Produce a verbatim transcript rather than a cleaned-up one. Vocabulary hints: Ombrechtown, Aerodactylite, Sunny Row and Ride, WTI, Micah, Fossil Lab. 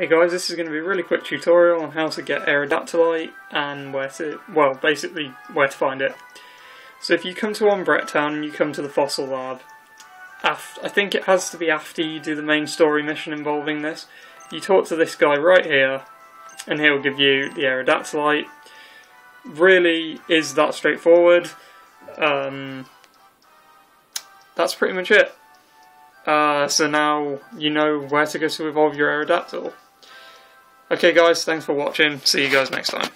Hey guys, this is going to be a really quick tutorial on how to get Aerodactylite and where to, well, basically where to find it. So if you come to Ombrechtown and you come to the Fossil Lab, after, I think it has to be after you do the main story mission involving this, you talk to this guy right here and he'll give you the Aerodactylite. Really is that straightforward. Um, that's pretty much it. Uh, so now you know where to go to evolve your Aerodactyl. Okay guys, thanks for watching, see you guys next time.